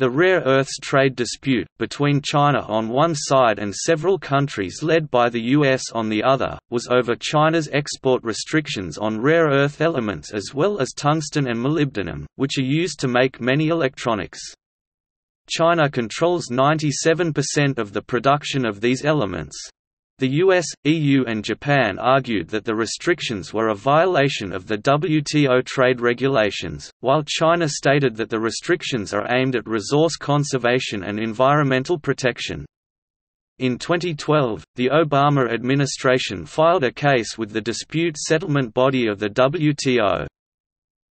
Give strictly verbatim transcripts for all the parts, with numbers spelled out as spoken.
The Rare Earths Trade Dispute, between China on one side and several countries led by the U S on the other, was over China's export restrictions on rare earth elements as well as tungsten and molybdenum, which are used to make many electronics. China controls ninety-seven percent of the production of these elements. The U S, E U and Japan argued that the restrictions were a violation of the W T O trade regulations, while China stated that the restrictions are aimed at resource conservation and environmental protection. In twenty twelve, the Obama administration filed a case with the Dispute Settlement Body of the W T O.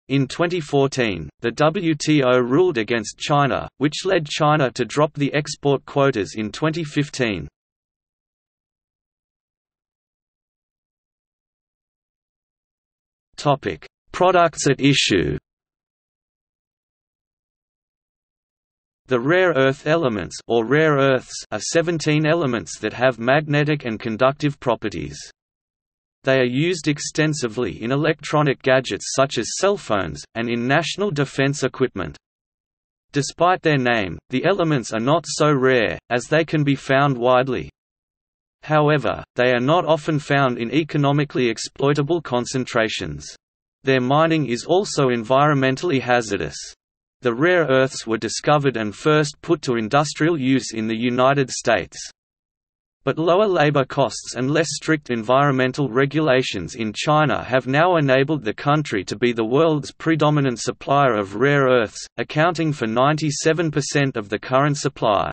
In twenty fourteen, the W T O ruled against China, which led China to drop the export quotas in twenty fifteen. Topic: Products at issue. The rare earth elements or rare earths are seventeen elements that have magnetic and conductive properties. They are used extensively in electronic gadgets such as cell phones and in national defense equipment. Despite their name, the elements are not so rare as they can be found widely. However, they are not often found in economically exploitable concentrations. Their mining is also environmentally hazardous. The rare earths were discovered and first put to industrial use in the United States. But lower labor costs and less strict environmental regulations in China have now enabled the country to be the world's predominant supplier of rare earths, accounting for ninety-seven percent of the current supply.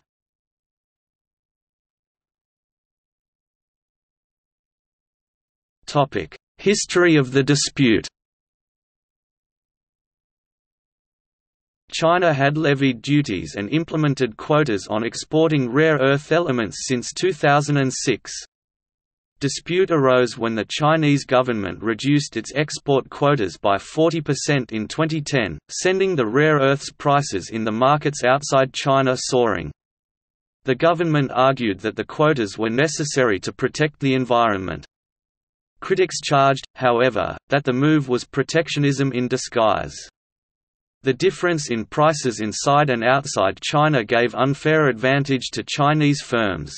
History of the dispute. China had levied duties and implemented quotas on exporting rare earth elements since two thousand six. Dispute arose when the Chinese government reduced its export quotas by forty percent in twenty ten, sending the rare earths prices in the markets outside China soaring. The government argued that the quotas were necessary to protect the environment. Critics charged, however, that the move was protectionism in disguise. The difference in prices inside and outside China gave unfair advantage to Chinese firms.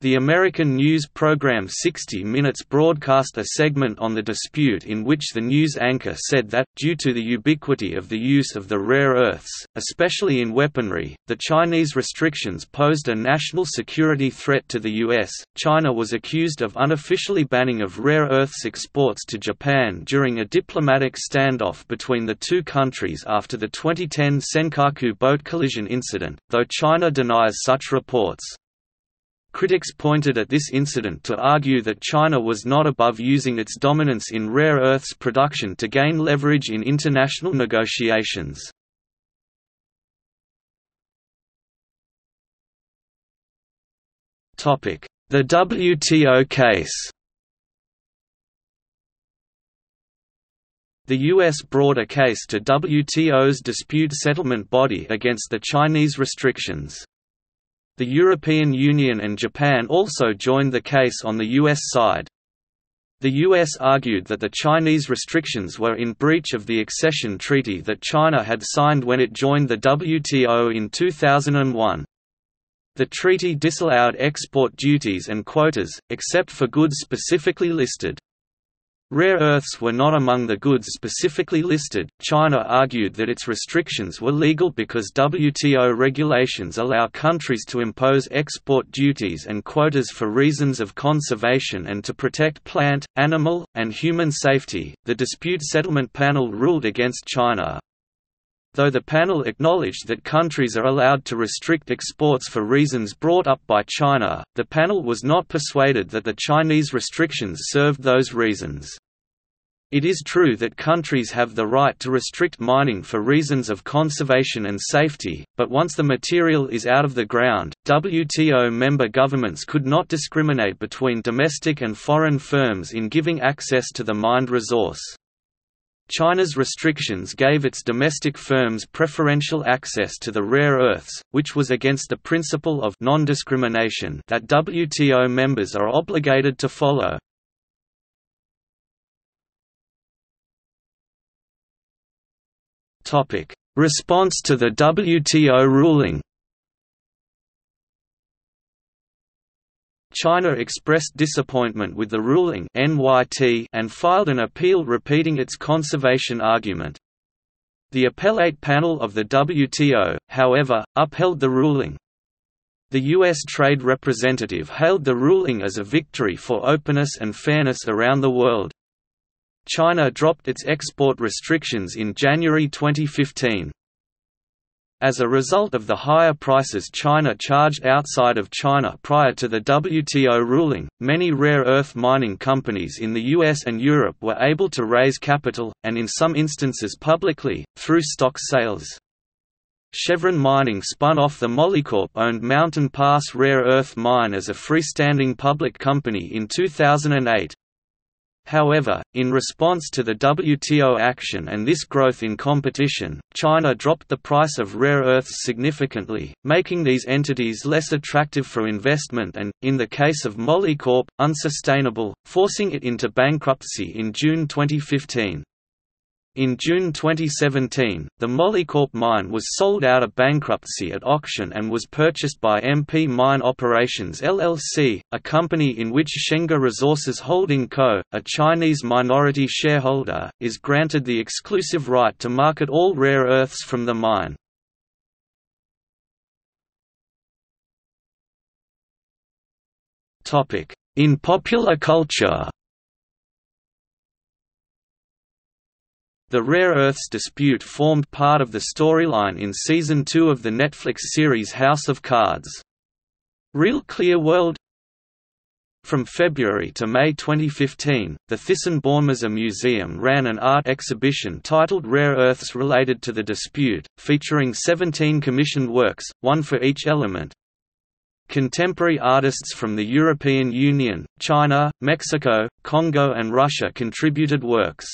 The American news program sixty minutes broadcast a segment on the dispute in which the news anchor said that, due to the ubiquity of the use of the rare earths, especially in weaponry, the Chinese restrictions posed a national security threat to the U S. China was accused of unofficially banning of rare earths exports to Japan during a diplomatic standoff between the two countries after the twenty ten Senkaku boat collision incident, though China denies such reports. Critics pointed at this incident to argue that China was not above using its dominance in rare earths production to gain leverage in international negotiations. The W T O case. The U S brought a case to W T O's dispute settlement body against the Chinese restrictions. The European Union and Japan also joined the case on the U S side. The U S argued that the Chinese restrictions were in breach of the accession treaty that China had signed when it joined the W T O in two thousand one. The treaty disallowed export duties and quotas, except for goods specifically listed. Rare earths were not among the goods specifically listed. China argued that its restrictions were legal because W T O regulations allow countries to impose export duties and quotas for reasons of conservation and to protect plant, animal, and human safety. The dispute settlement panel ruled against China. Though the panel acknowledged that countries are allowed to restrict exports for reasons brought up by China, the panel was not persuaded that the Chinese restrictions served those reasons. It is true that countries have the right to restrict mining for reasons of conservation and safety, but once the material is out of the ground, W T O member governments could not discriminate between domestic and foreign firms in giving access to the mined resource. China's restrictions gave its domestic firms preferential access to the rare earths, which was against the principle of non-discrimination that W T O members are obligated to follow. Response to the W T O ruling. China expressed disappointment with the ruling and filed an appeal repeating its conservation argument. The appellate panel of the W T O, however, upheld the ruling. The U S Trade Representative hailed the ruling as a victory for openness and fairness around the world. China dropped its export restrictions in January twenty fifteen. As a result of the higher prices China charged outside of China prior to the W T O ruling, many rare earth mining companies in the U S and Europe were able to raise capital, and in some instances publicly, through stock sales. Chevron Mining spun off the Molycorp-owned Mountain Pass Rare Earth Mine as a freestanding public company in two thousand eight. However, in response to the W T O action and this growth in competition, China dropped the price of rare earths significantly, making these entities less attractive for investment and, in the case of Molycorp, unsustainable, forcing it into bankruptcy in June twenty fifteen. In June twenty seventeen, the Molycorp mine was sold out of bankruptcy at auction and was purchased by M P Mine Operations L L C, a company in which Shenga Resources Holding Co, a Chinese minority shareholder, is granted the exclusive right to market all rare earths from the mine. In popular culture. The Rare Earths dispute formed part of the storyline in Season two of the Netflix series House of Cards. Real Clear World. From February to May twenty fifteen, the Thyssen-Bornemisza Museum ran an art exhibition titled Rare Earths Related to the Dispute, featuring seventeen commissioned works, one for each element. Contemporary artists from the European Union, China, Mexico, Congo and Russia contributed works.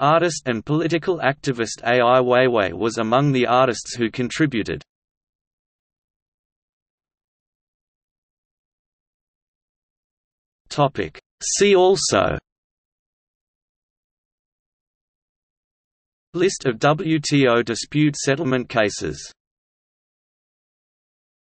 Artist and political activist Ai Weiwei was among the artists who contributed. See also: List of W T O dispute settlement cases.